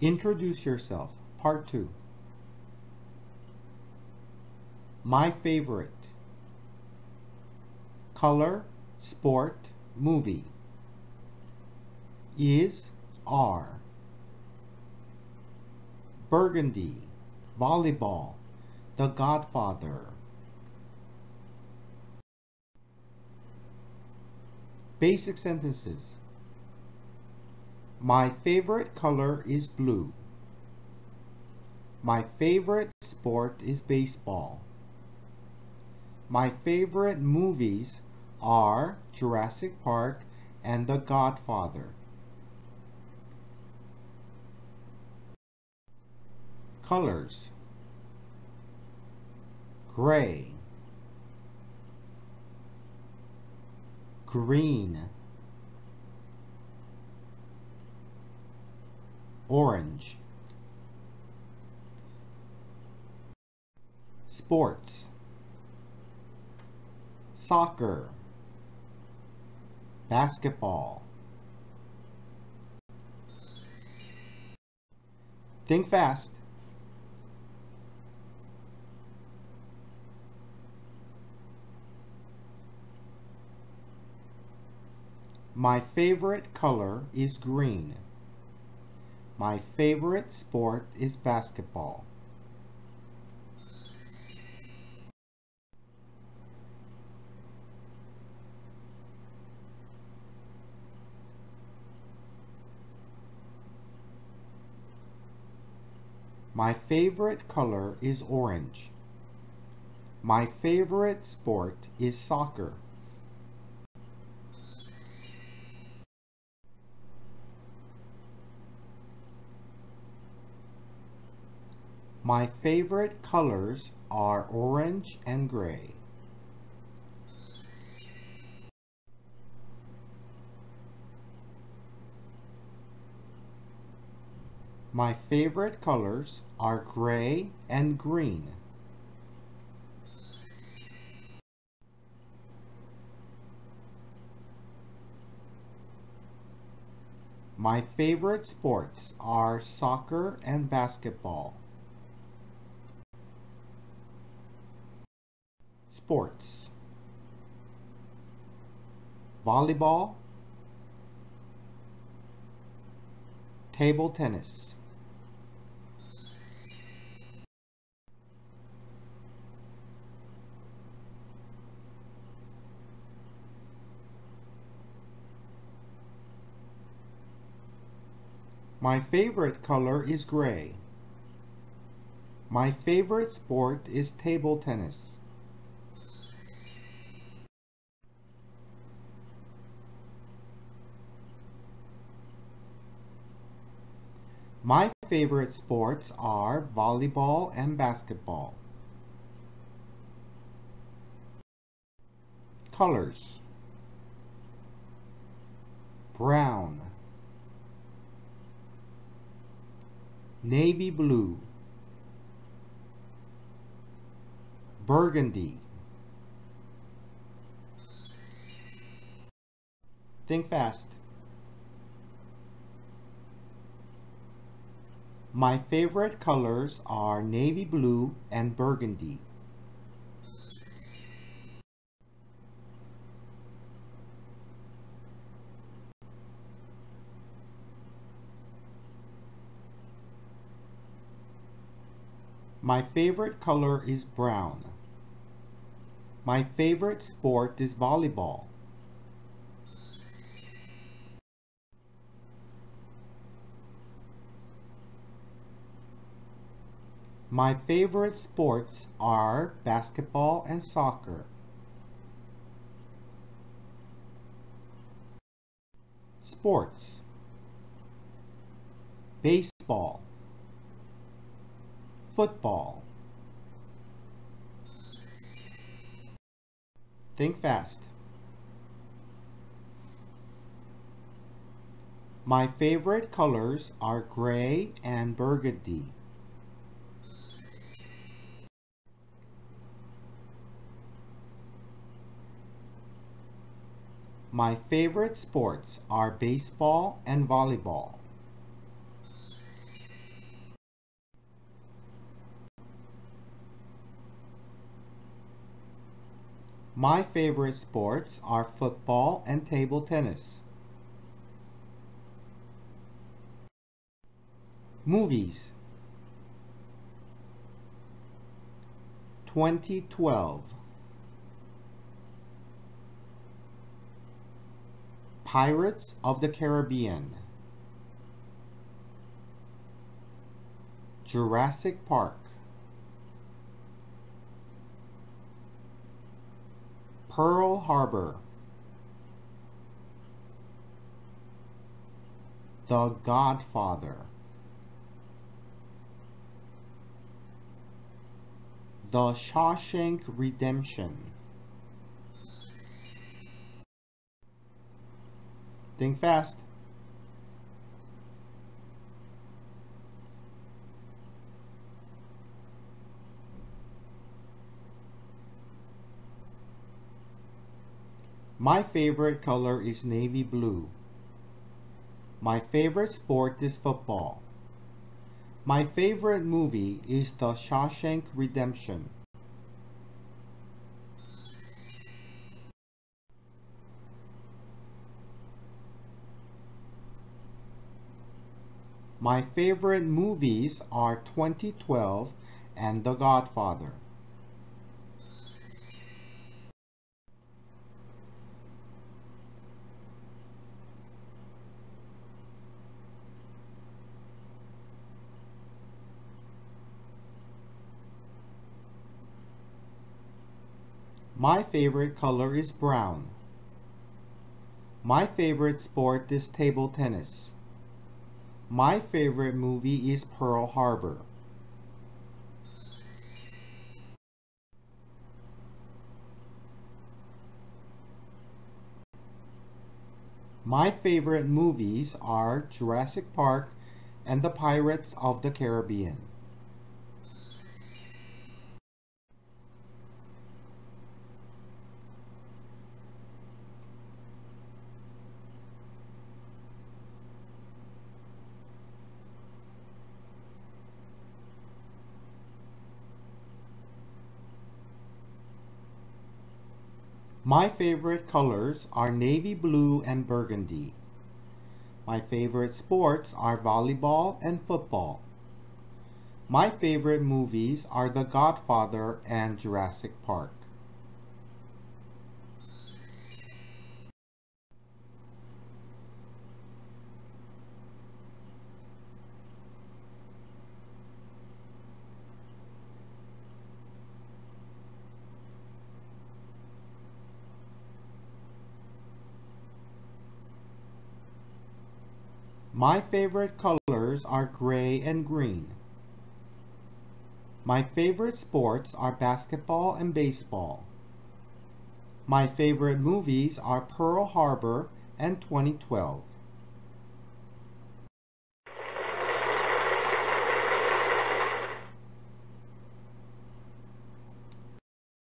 Introduce yourself, part 2. My favorite. Color, sport, movie. Is, are. Burgundy, volleyball, The Godfather. Basic sentences. My favorite color is blue. My favorite sport is baseball. My favorite movies are Jurassic Park and The Godfather. Colors. Gray, green, orange. Sports. Soccer, basketball. Think fast. My favorite color is green. My favorite sport is basketball. My favorite color is orange. My favorite sport is soccer. My favorite colors are orange and gray. My favorite colors are gray and green. My favorite sports are soccer and basketball. Sports. Volleyball, table tennis. My favorite color is gray. My favorite sport is table tennis. My favorite sports are volleyball and basketball. Colors. Brown, navy blue, burgundy. Think fast. My favorite colors are navy blue and burgundy. My favorite color is brown. My favorite sport is volleyball. My favorite sports are basketball and soccer. Sports. Baseball, football. Think fast. My favorite colors are gray and burgundy. My favorite sports are baseball and volleyball. My favorite sports are football and table tennis. Movies. 2012. Pirates of the Caribbean. Jurassic Park. Pearl Harbor. The Godfather. The Shawshank Redemption. Think fast. My favorite color is navy blue. My favorite sport is football. My favorite movie is The Shawshank Redemption. My favorite movies are 2012 and The Godfather. My favorite color is brown. My favorite sport is table tennis. My favorite movie is Pearl Harbor. My favorite movies are Jurassic Park and The Pirates of the Caribbean. My favorite colors are navy blue and burgundy. My favorite sports are volleyball and football. My favorite movies are The Godfather and Jurassic Park. My favorite colors are gray and green. My favorite sports are basketball and baseball. My favorite movies are Pearl Harbor and 2012.